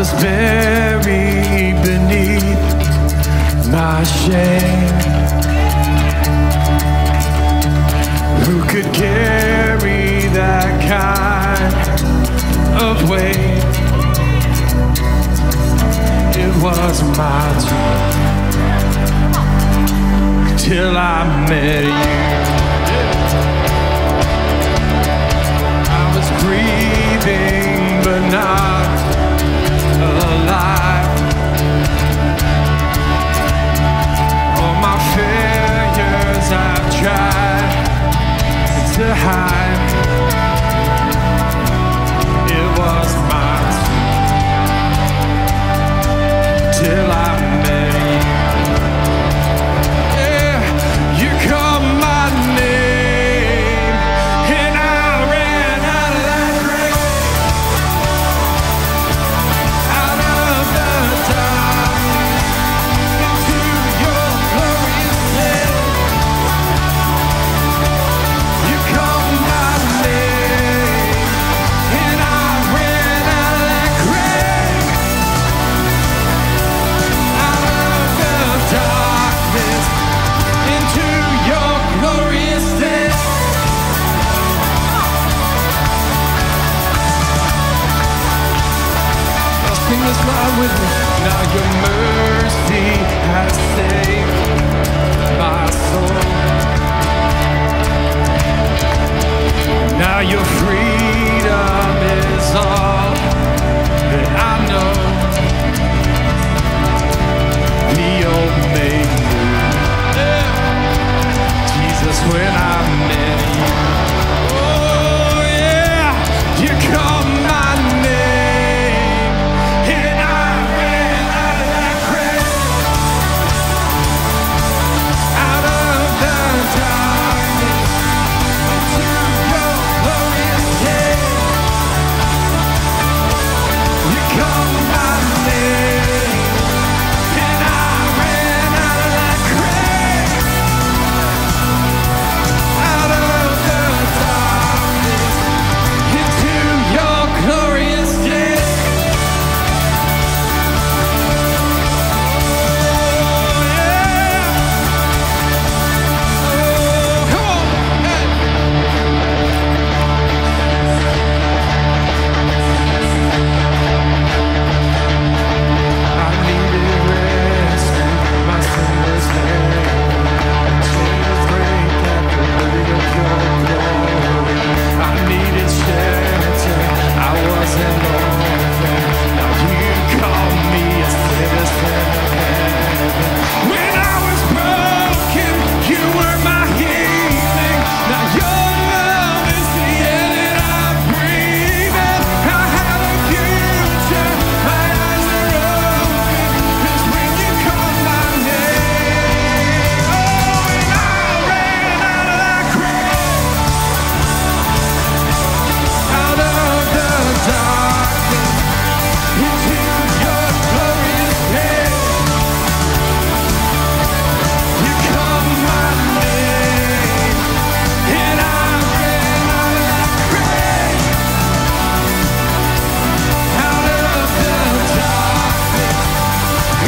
was buried beneath my shame. Who could carry that kind of weight? It was my turn till I met you. I was breathing but not alive. All my failures I've tried to hide. It was mine till I met you. Yeah, you called my name and I ran out of that race, out of the dark into your glorious light. You called my name and I ran out of that grave, out of the darkness into your glorious light. Now sing this line with me. Now your mercy has saved my soul. Now your freedom is all that I know. The old maiden knew Jesus when I met you. Oh yeah, you called my name and I ran out of that grave, out of the darkness into your glorious day. You called my name and I ran out of that grave, out of the darkness into your glorious day. Oh yeah. Oh, come on. Hey. I needed rest and my sin was heavy. Chains break at the weight of your glory. I needed shelter, I was an orphan. Now you call me a citizen of heaven. When I was broken, you were my healing. Now your love is the air that I'm breathing. I have a future, my eyes are open, 'cause when you call my name, oh, and I ran out of that grave, out of the darkness into your glorious day. You called my name and I ran out of that grave, out of the darkness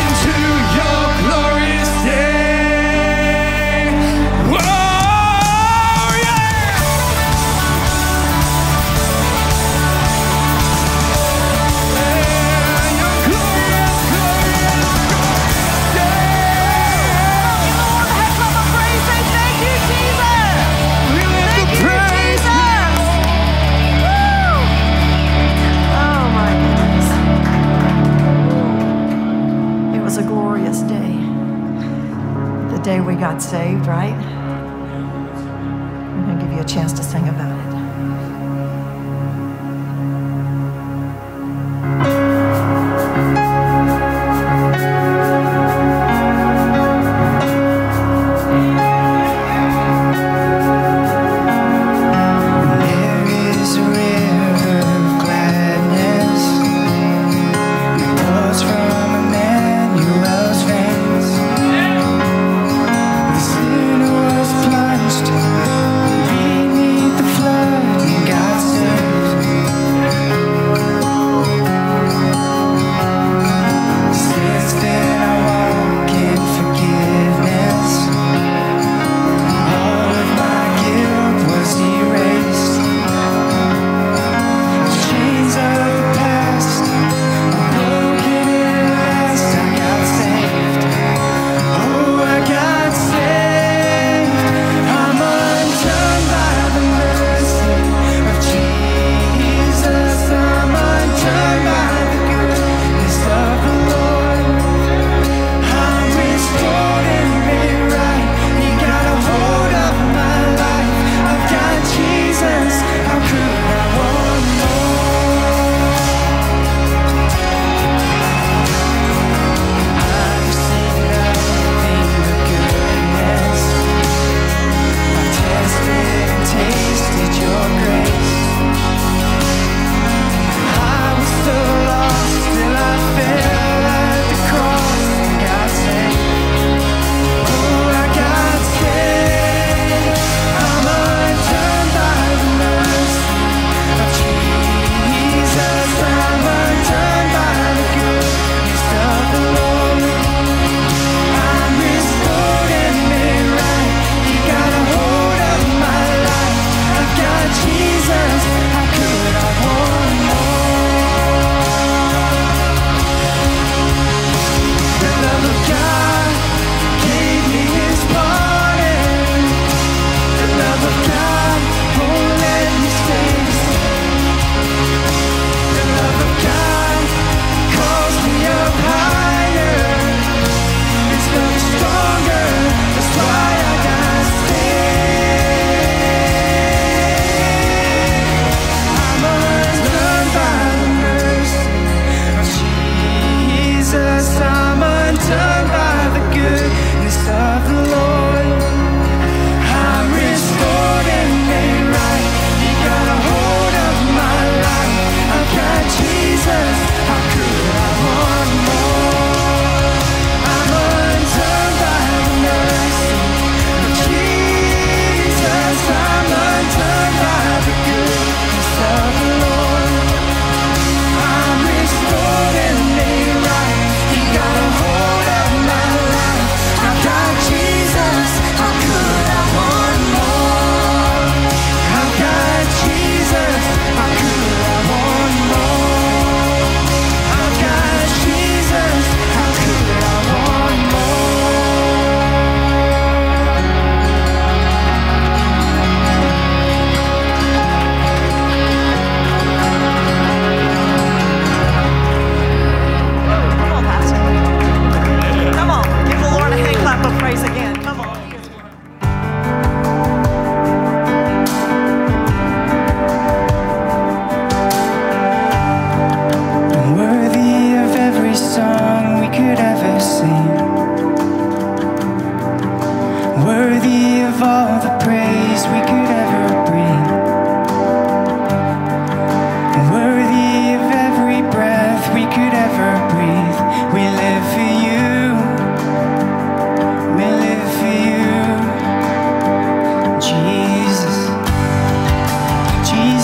into your glorious day. Whoa, yeah. It was a glorious day. The day we got saved, right? I'm gonna give you a chance to sing about it. There is a river of gladness that pours from Emmanuel's veins. The sinner was plunged beneath the flood.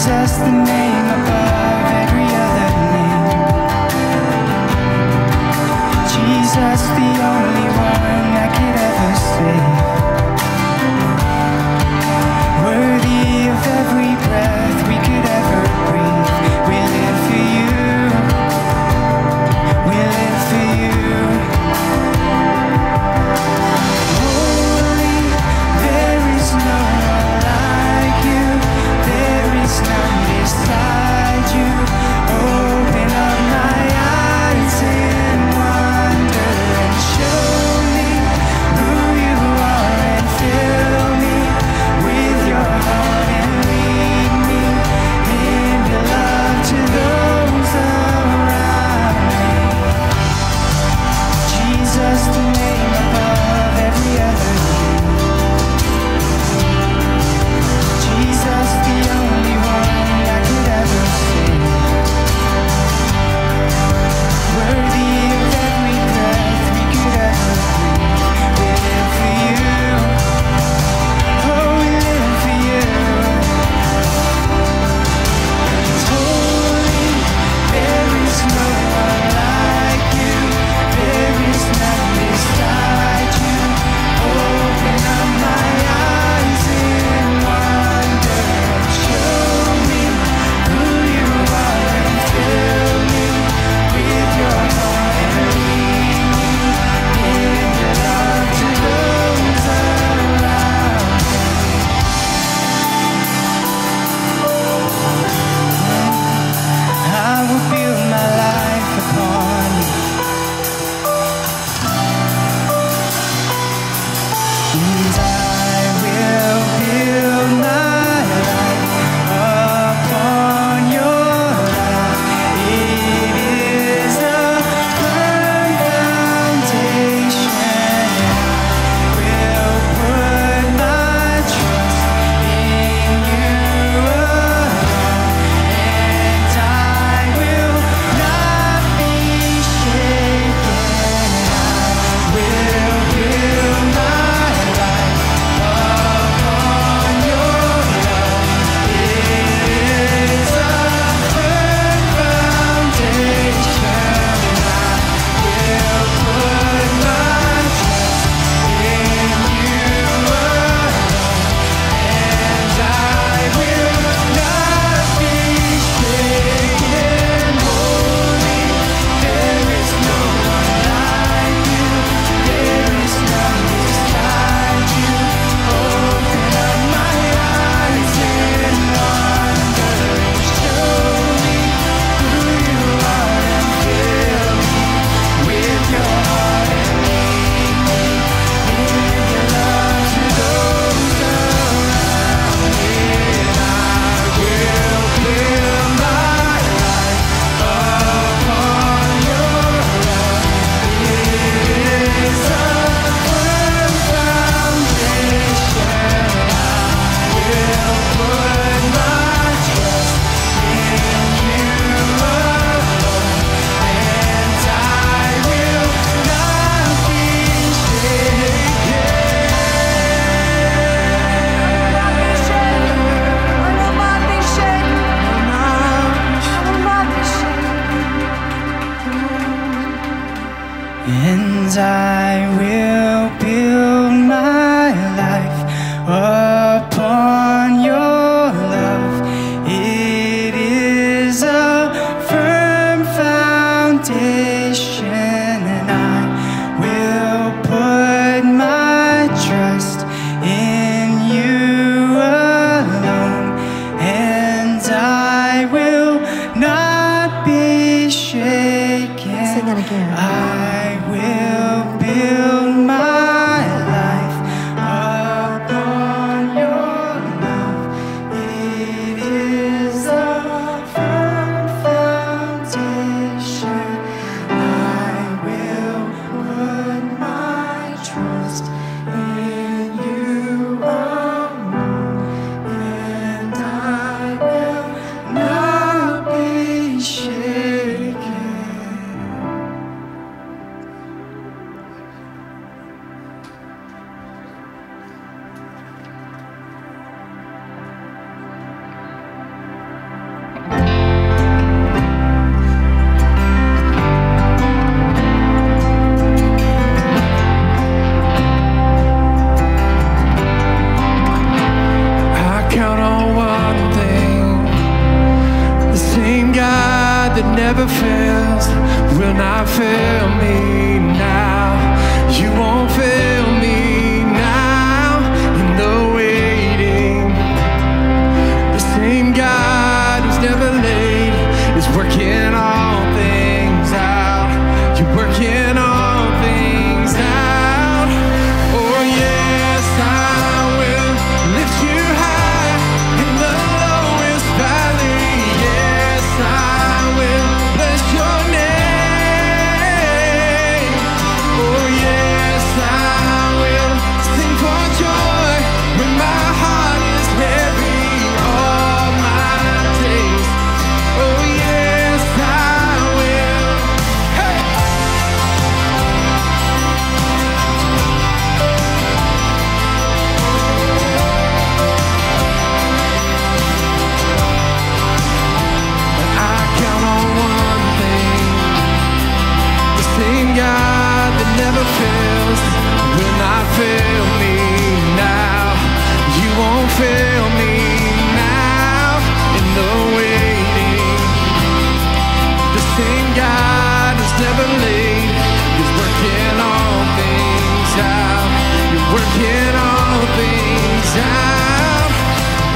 Jesus, the name above every other name. Jesus, the only one that could ever save. Worthy of every breath we could ever breathe. We live for you. We live for you. Holy, there is no one like you. There is none beside you. Open up my eyes in wonder and show me who you are, and fill me with your heart and lead me in your love to those around me. Jesus, the name above every other name. Jesus, the only one I could ever save. Worthy of every breath we could ever breathe. We live for you. Oh, we live for you. Holy, there is no one like you. There is none beside you. Open up my eyes in wonder and show me who you are, and fill me with your heart and lead me in your love to those around me. I will build my life upon you. And I will build my life upon your life. It is a firm foundation. Will put my trust in you alone, and I will not be shaken. I will build my life upon your love. It is a firm foundation. I will put my trust in you alone, and I will not be shaken. Holy, there is no one like you. There is none beside you. Open up my eyes in wonder and show me who you are, and fill me with your heart and lead me in your love to those around me. And I will build my life upon your love. It is a firm foundation. I will put my trust in you alone, and I will not be shaken. I will not be shaken. I will not be shaken. And I will build my life upon your love. It is a firm foundation, and I will put my trust in you alone, and I will not be shaken. Sing it again. I will build my life upon your love. It is a firm foundation. I will put my trust in you alone, and I will not be shaken. that never fails will not fail me now. You won't fail me now in the waiting. The same God who's never late is working all things out. You're working all things out. Oh yes, I will lift you high in the lowest valley. Yes, I will bless your name. Oh yes, I will sing for joy when my heart is heavy all my days. Oh yes, I will. I count on one thing: the same God that never fails will not fail me now. You won't fail me now in the waiting. The same God who's never late is working all things out. You're working all things out.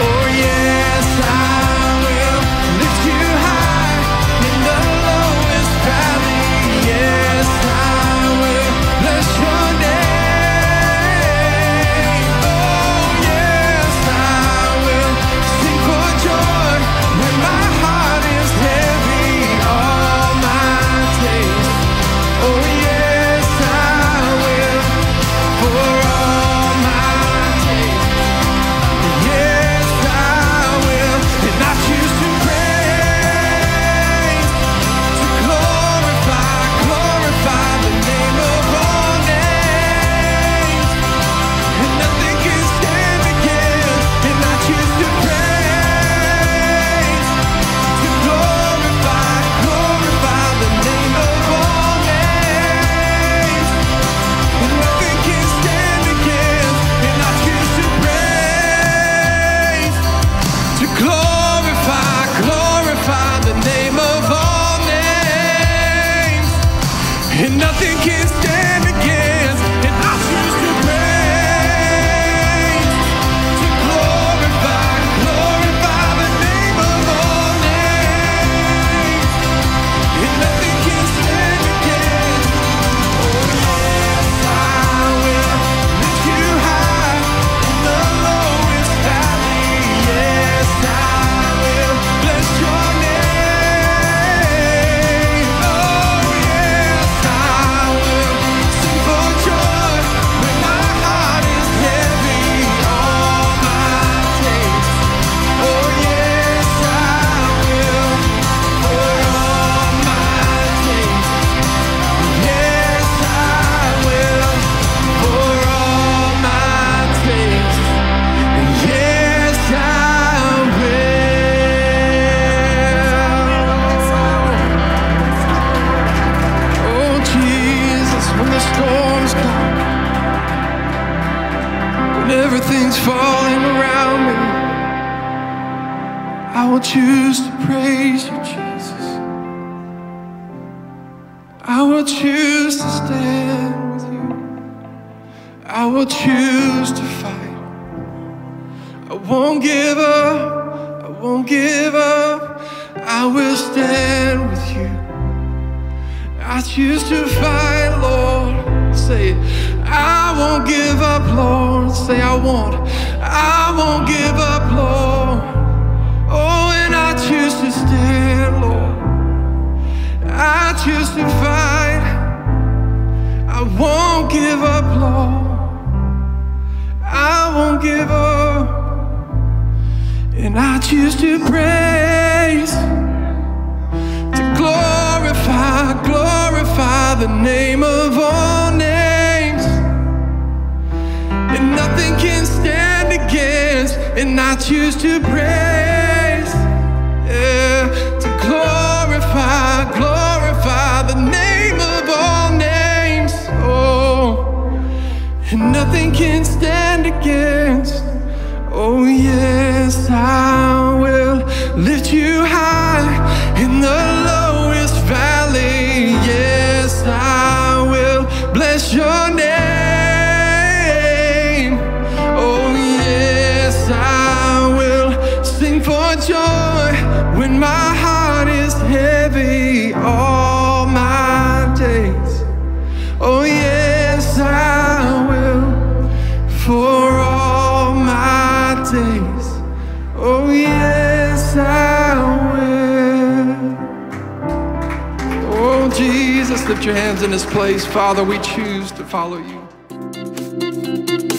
Oh yes, I will lift you high in the lowest valley. Yes, I will bless your name. Oh yes, I will sing for joy when my heart is heavy all my days. Oh yes, I will for all my days. Yes, I will, and I choose to praise, to glorify, glorify the name above all names. And nothing can stand against, and I choose to praise, to glorify, glorify the name above all names. And nothing can stand against, and I choose to praise, to glorify, glorify the name of all names. And nothing can stand against, and I choose to praise, to glorify, glorify the name of all names. And nothing can stand against. Oh yes, I will lift you high in the lowest valley. Yes, I will bless your name. Oh yes, I will sing for joy when my heart is heavy all my days. Oh yes, I will for all my days. Yes, I will for all my days. Yes, I will. Oh Jesus, when the storms come, when everything's falling around me, I will choose to praise you, Jesus. I will choose to stand with you. I will choose to fight. I won't give up, I won't give up. I will stand with you. I choose to fight, Lord. Say, I won't give up, Lord. Say, I won't. I won't give up, Lord. Oh, and I choose to stand, Lord. I choose to fight. I won't give up, Lord. I won't give up. And I choose to praise, to glorify, glorify the name of all names. And nothing can stand against, and I choose to praise, yeah, to glorify, glorify the name of all names. Oh, and nothing can stand against. Oh yes, I will lift you high in the low when my heart is heavy all my days. Oh yes, I will, for all my days. Oh yes, I will. Oh Jesus, lift your hands in this place. Father, we choose to follow you.